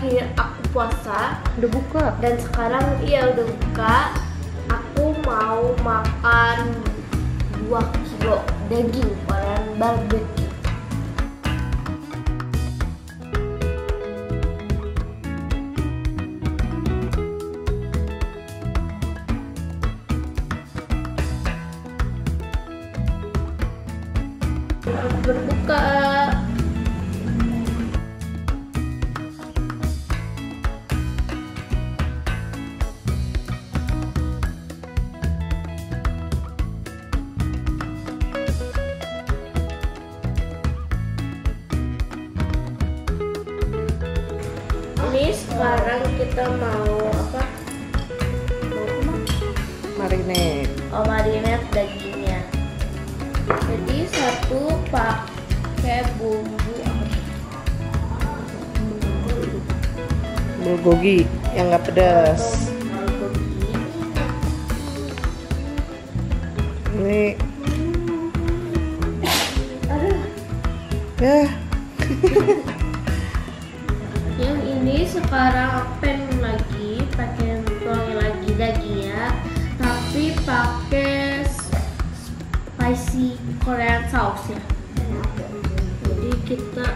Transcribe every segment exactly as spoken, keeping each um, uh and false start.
terakhir aku puasa. Udah buka? Dan sekarang iya udah buka. Aku mau makan dua kilo daging olahan barbecue. Aku berbuka. Ini sekarang kita mau apa? Mau marinade. Oh, marinade dagingnya. Jadi satu pakai bumbu bulgogi yang nggak pedas. Ini. Ya. Yang ini sekarang pen lagi, pakai tuangin lagi dagingnya, tapi pakai spicy Korean sauce ya. Jadi kita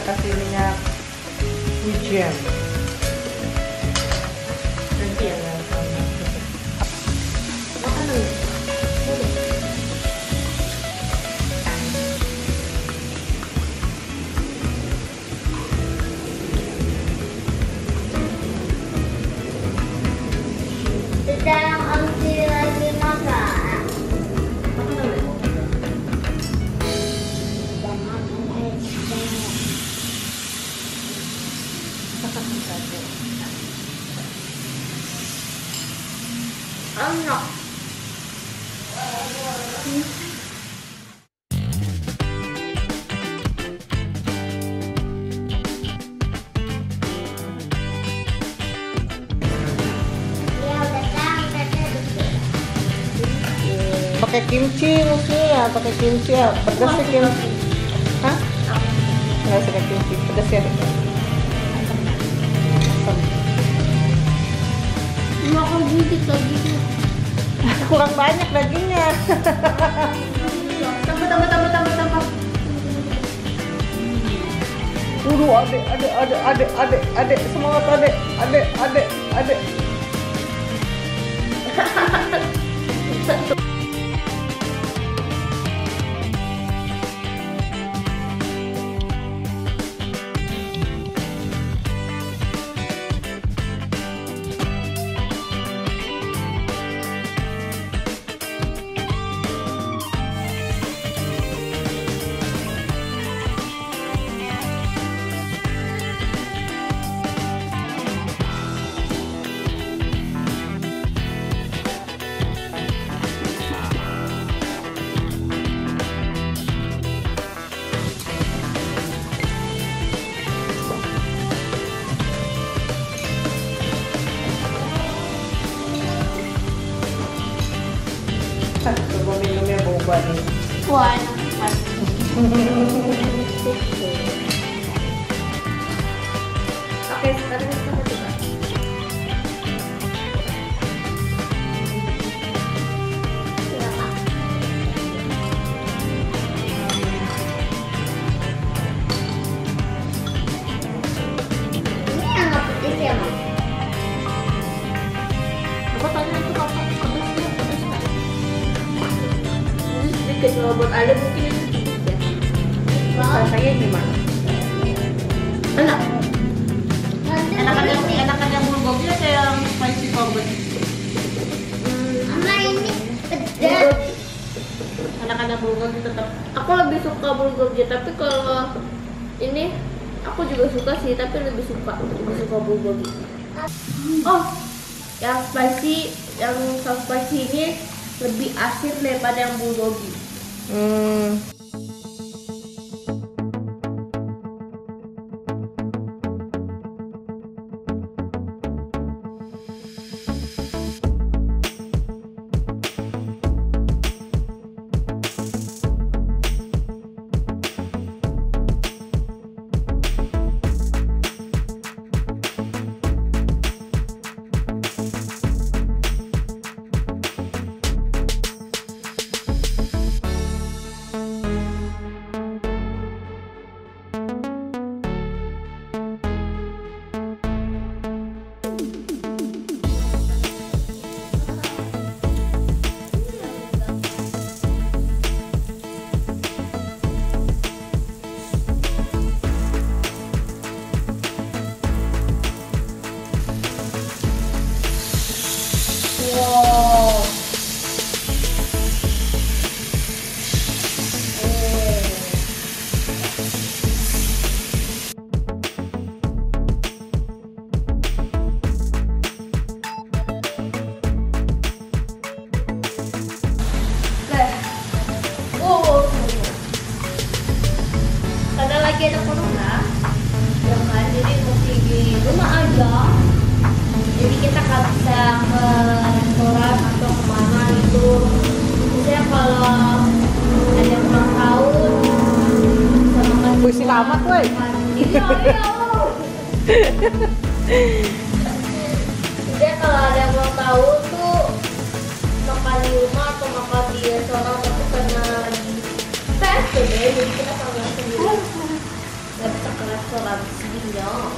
kasih minyak hujan. Nanti ya. Sedang Amsi lagi makan. Enak. Pakai kimchi mungkin ya, pakai kimchi ya, pedas ya kimchi. Hah? Nggak suka kimchi, pedas ya. Makan dikit lagi tuh. Kurang banyak dagingnya. Tambah tambah tambah tambah tambah. Aduh, adek adek adek adek adek adek semangat adek adek adek adek. Coba minumnya boba nih. Wah, enak banget. Oke, sekarang kita coba. Ini agak pedes ya, Mas? sedikit, kalau buat ada mungkin itu sedikit ya. Rasanya gimana? Enak. Enakan yang enakan yang bulgogi atau yang spicy korbeq? Sama ini pedas. Enakan yang bulgogi tetap. Aku lebih suka bulgogi, tapi kalau ini aku juga suka sih, tapi lebih suka lebih suka bulgogi. Oh, yang spicy, yang saus spicy ini lebih asin daripada yang bulgogi. Hmm. Ada corona, ya kan? Jadi mesti di rumah aja. Jadi kita nggak bisa ke restoran atau kemana itu. Misalnya kalau ada yang ulang tahun, bisa makan. Puisi lama tuh. Iya, iya. Misalnya kalau ada yang ulang tahun tuh makan di rumah atau makan di restoran, tapi karena tes deh, jadi kita makan sendiri. Gak bisa ke restoran sendiri dong.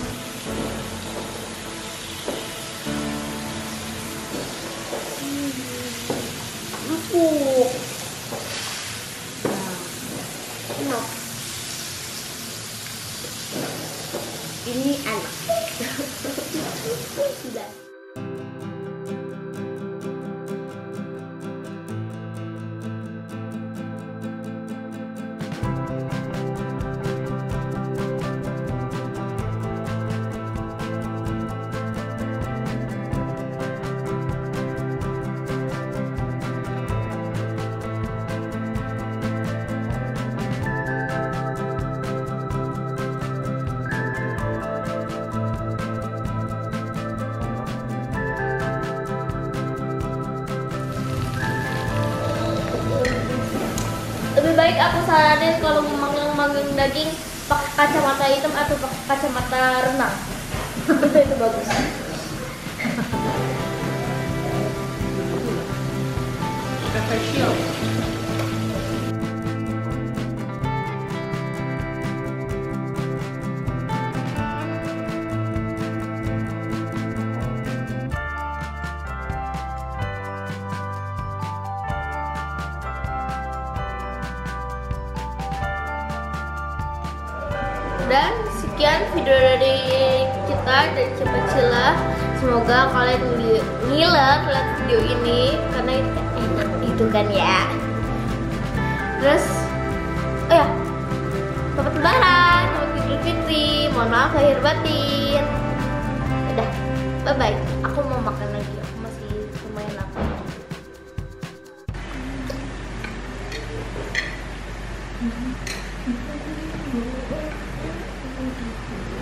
Empuk. Enak. Ini enak. Sudah. Lebih baik aku saranin kalau manggang-manggang daging pakai kacamata hitam atau pakai kacamata renang. Itu bagus. Profesional. Dan sekian video dari kita dari Cipa Cila. Semoga kalian ngiler lihat video ini karena ini enak gitu kan ya. Terus, oh ya, selamat lebaran, selamat Idul Fitri, mohon maaf lahir batin. Udah, bye bye. Aku mau makan lagi, aku masih lumayan lapar. Mm-hmm. Mm-hmm. Mm-hmm.